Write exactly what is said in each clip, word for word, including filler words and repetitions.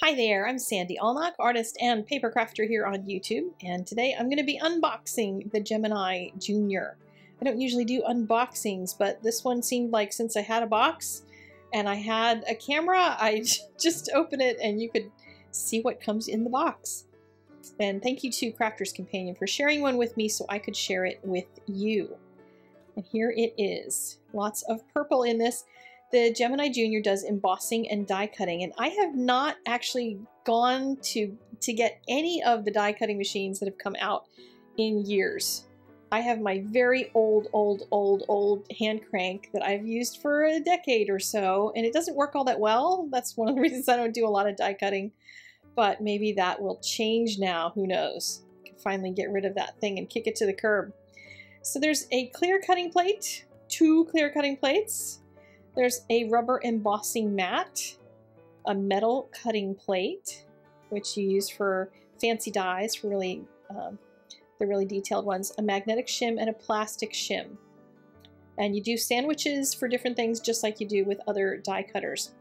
Hi there, I'm Sandy Allnock, artist and paper crafter here on YouTube, and today I'm going to be unboxing the Gemini Junior. I don't usually do unboxings, but this one seemed like since I had a box and I had a camera, I just open it and you could see what comes in the box. And thank you to Crafter's Companion for sharing one with me so I could share it with you. And here it is. Lots of purple in this. The Gemini Junior does embossing and die cutting, and I have not actually gone to to get any of the die cutting machines that have come out in years. I have my very old, old, old, old hand crank that I've used for a decade or so, and it doesn't work all that well. That's one of the reasons I don't do a lot of die cutting, but maybe that will change now. Who knows? I can finally get rid of that thing and kick it to the curb. So there's a clear cutting plate, two clear cutting plates. There's a rubber embossing mat, a metal cutting plate, which you use for fancy dies, for really um, the really detailed ones, a magnetic shim and a plastic shim. And you do sandwiches for different things just like you do with other die cutters.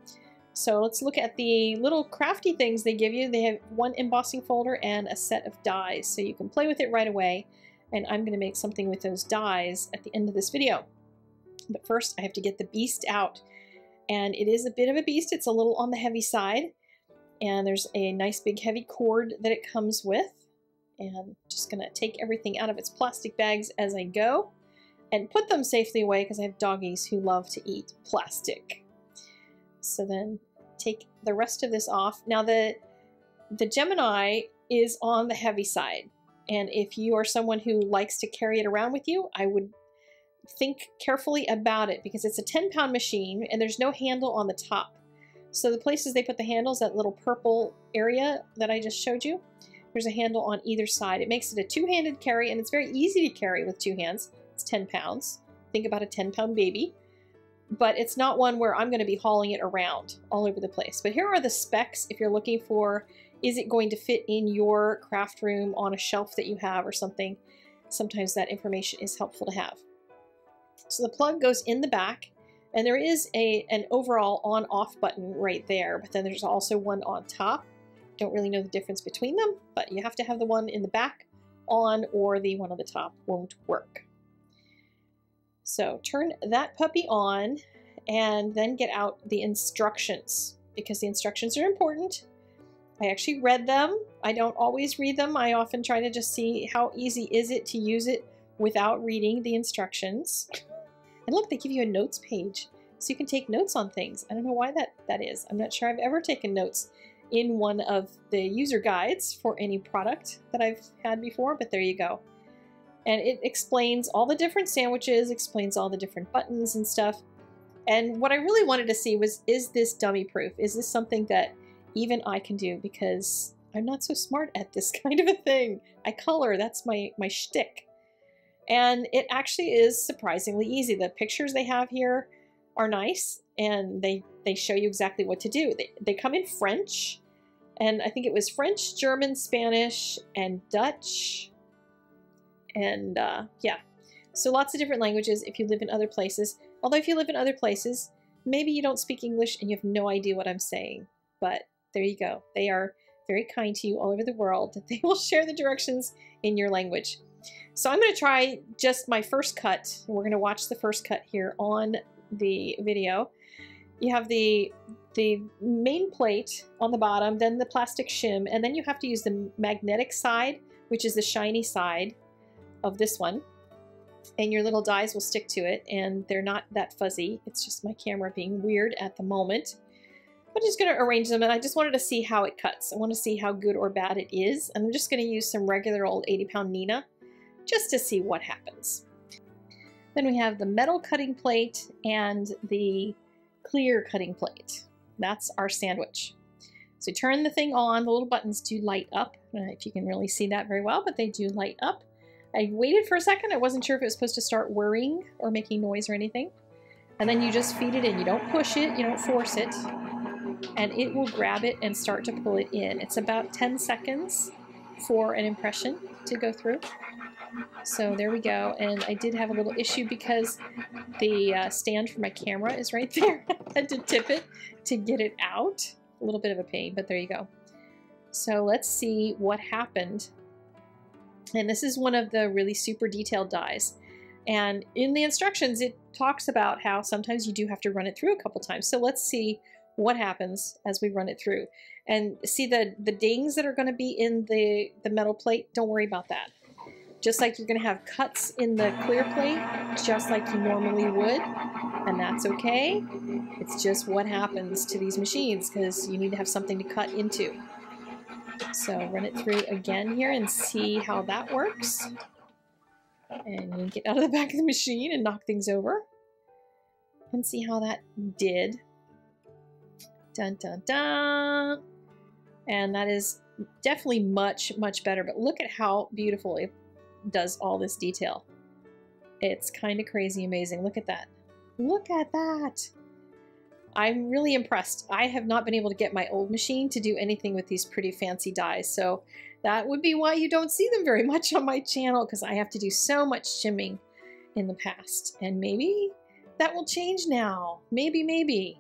So let's look at the little crafty things they give you. They have one embossing folder and a set of dies, so you can play with it right away. And I'm going to make something with those dies at the end of this video. But first I have to get the beast out, and it is a bit of a beast. It's a little on the heavy side, and there's a nice big heavy cord that it comes with, and I'm just gonna take everything out of its plastic bags as I go and put them safely away because I have doggies who love to eat plastic. So then take the rest of this off. Now the the Gemini is on the heavy side, and if you are someone who likes to carry it around with you, I would think carefully about it because it's a ten pound machine and there's no handle on the top. So the places they put the handles, that little purple area that I just showed you, there's a handle on either side. It makes it a two-handed carry, and it's very easy to carry with two hands. It's ten pounds. Think about a ten pound baby, but it's not one where I'm going to be hauling it around all over the place. But here are the specs if you're looking for, is it going to fit in your craft room on a shelf that you have or something? Sometimes that information is helpful to have. So the plug goes in the back, and there is a an overall on-off button right there, but then there's also one on top. Don't really know the difference between them, but you have to have the one in the back on, or the one on the top won't work. So turn that puppy on and then get out the instructions, because the instructions are important. I actually read them. I don't always read them. I often try to just see how easy is it to use it without reading the instructions. And look, they give you a notes page, so you can take notes on things. I don't know why that, that is. I'm not sure I've ever taken notes in one of the user guides for any product that I've had before, but there you go. And it explains all the different sandwiches, explains all the different buttons and stuff. And what I really wanted to see was, is this dummy proof? Is this something that even I can do? Because I'm not so smart at this kind of a thing. I color, that's my, my shtick. And it actually is surprisingly easy. The pictures they have here are nice, and they, they show you exactly what to do. They, they come in French, and I think it was French, German, Spanish, and Dutch. And uh, yeah, so lots of different languages if you live in other places. Although if you live in other places, maybe you don't speak English and you have no idea what I'm saying. But there you go. They are very kind to you all over the world. They will share the directions in your language. So I'm going to try just my first cut. We're going to watch the first cut here on the video. You have the, the main plate on the bottom, then the plastic shim, and then you have to use the magnetic side, which is the shiny side of this one. And your little dies will stick to it, and they're not that fuzzy. It's just my camera being weird at the moment. I'm just going to arrange them, and I just wanted to see how it cuts. I want to see how good or bad it is. And I'm just going to use some regular old eighty pound Neenah, just to see what happens. Then we have the metal cutting plate and the clear cutting plate. That's our sandwich. So turn the thing on, the little buttons do light up. I don't know if you can really see that very well, but they do light up. I waited for a second, I wasn't sure if it was supposed to start whirring or making noise or anything. And then you just feed it in, you don't push it, you don't force it, and it will grab it and start to pull it in. It's about ten seconds for an impression to go through. So there we go, and I did have a little issue because the uh, stand for my camera is right there. I had to tip it to get it out. a little bit of a pain, but there you go. So let's see what happened. And this is one of the really super detailed dies. And in the instructions, it talks about how sometimes you do have to run it through a couple times. So let's see what happens as we run it through. And see the, the dings that are gonna be in the, the metal plate, don't worry about that. Just like you're gonna have cuts in the clear plate, just like you normally would, and that's okay. It's just what happens to these machines, because you need to have something to cut into. So run it through again here and see how that works. And you get out of the back of the machine and knock things over. And see how that did. Dun, dun, dun. And that is definitely much, much better. But look at how beautiful it does all this detail. It's kind of crazy amazing. Look at that. Look at that. I'm really impressed. I have not been able to get my old machine to do anything with these pretty fancy dies. So that would be why you don't see them very much on my channel, because I have to do so much shimming in the past. And maybe that will change now. Maybe, maybe.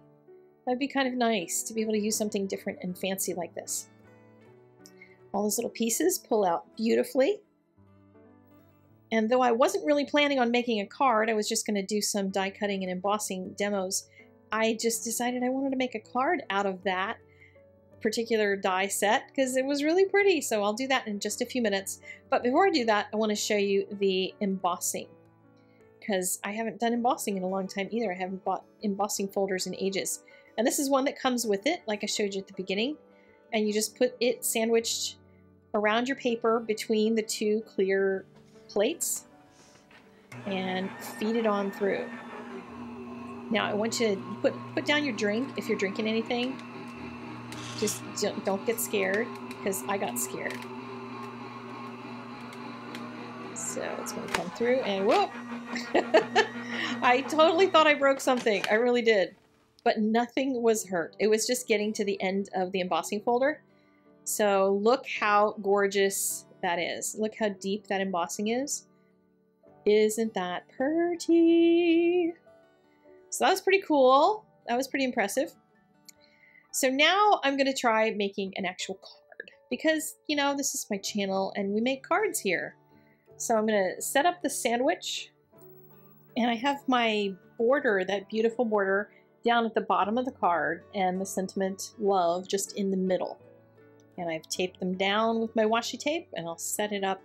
That'd be kind of nice to be able to use something different and fancy like this. All those little pieces pull out beautifully. And though I wasn't really planning on making a card, I was just gonna do some die cutting and embossing demos, I just decided I wanted to make a card out of that particular die set because it was really pretty. So I'll do that in just a few minutes. But before I do that, I wanna show you the embossing, because I haven't done embossing in a long time either. I haven't bought embossing folders in ages. And this is one that comes with it, like I showed you at the beginning. And you just put it sandwiched around your paper between the two clear plates and feed it on through. Now I want you to put, put down your drink if you're drinking anything. Just don't, don't get scared, because I got scared. So it's gonna come through and whoop! I totally thought I broke something, I really did. But nothing was hurt. It was just getting to the end of the embossing folder. So look how gorgeous that is. Look how deep that embossing is. Isn't that pretty? So that was pretty cool. That was pretty impressive. So now I'm gonna try making an actual card, because you know, this is my channel and we make cards here. So I'm gonna set up the sandwich, and I have my border, that beautiful border down at the bottom of the card, and the sentiment love just in the middle. And I've taped them down with my washi tape, and I'll set it up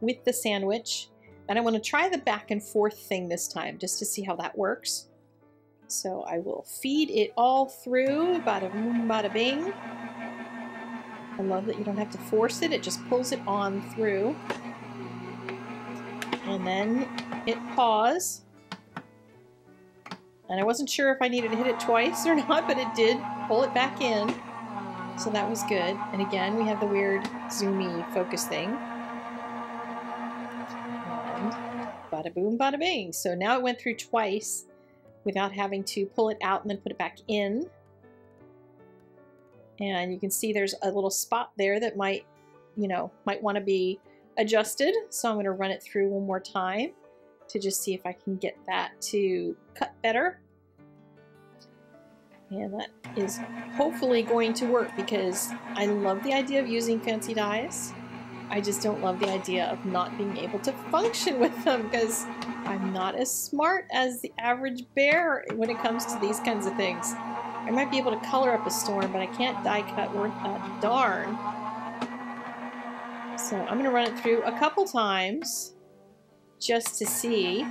with the sandwich. And I want to try the back and forth thing this time just to see how that works. So I will feed it all through, bada boom, bada bing. I love that you don't have to force it, it just pulls it on through. And then hit pause. And I wasn't sure if I needed to hit it twice or not, but it did pull it back in. So that was good. And again, we have the weird zoomy focus thing. And bada boom, bada bing. So now it went through twice without having to pull it out and then put it back in. And you can see there's a little spot there that might, you know, might want to be adjusted. So I'm going to run it through one more time to just see if I can get that to cut better. And that is hopefully going to work, because I love the idea of using fancy dyes. I just don't love the idea of not being able to function with them, because I'm not as smart as the average bear when it comes to these kinds of things. I might be able to color up a storm, but I can't die cut worth a darn. So I'm gonna run it through a couple times just to see.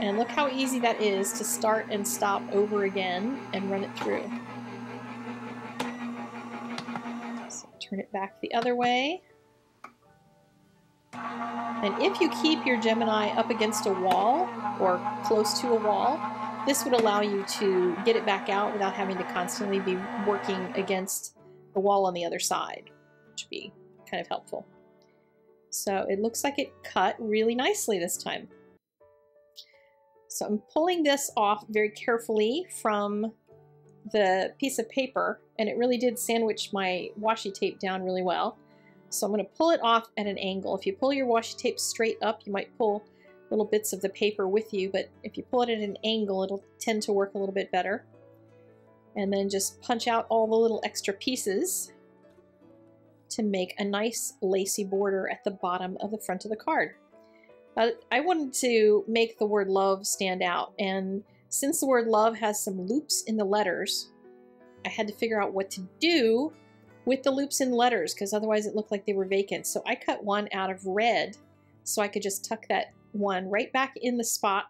And look how easy that is to start and stop over again and run it through. So turn it back the other way. And if you keep your Gemini up against a wall or close to a wall, this would allow you to get it back out without having to constantly be working against the wall on the other side, which would be kind of helpful. So it looks like it cut really nicely this time. So I'm pulling this off very carefully from the piece of paper, and it really did sandwich my washi tape down really well. So I'm going to pull it off at an angle. If you pull your washi tape straight up, you might pull little bits of the paper with you, but if you pull it at an angle, it'll tend to work a little bit better. and then just punch out all the little extra pieces to make a nice lacy border at the bottom of the front of the card. Uh, I wanted to make the word love stand out, and since the word love has some loops in the letters, I had to figure out what to do with the loops in letters, because otherwise it looked like they were vacant. So I cut one out of red so I could just tuck that one right back in the spot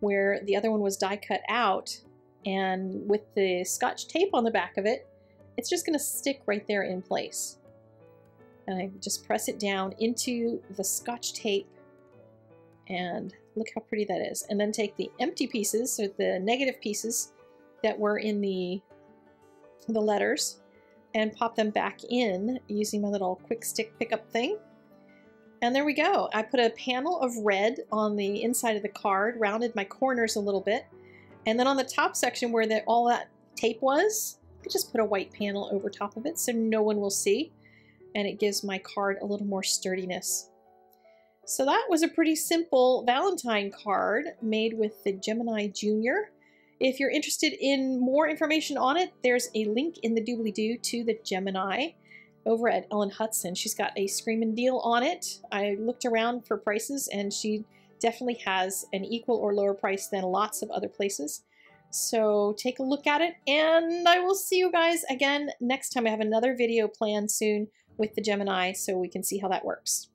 where the other one was die cut out, and with the Scotch tape on the back of it, it's just going to stick right there in place. And I just press it down into the Scotch tape, and look how pretty that is. And then take the empty pieces, or the negative pieces that were in the the letters, and pop them back in using my little quick stick pickup thing. And there we go. I put a panel of red on the inside of the card, rounded my corners a little bit, and then on the top section where the, all that tape was, I just put a white panel over top of it so no one will see, and it gives my card a little more sturdiness. So that was a pretty simple Valentine card made with the Gemini Junior. If you're interested in more information on it, there's a link in the doobly-doo to the Gemini over at Ellen Hudson. She's got a screamin' deal on it. I looked around for prices, and she definitely has an equal or lower price than lots of other places. So take a look at it, and I will see you guys again next time. I have another video planned soon with the Gemini so we can see how that works.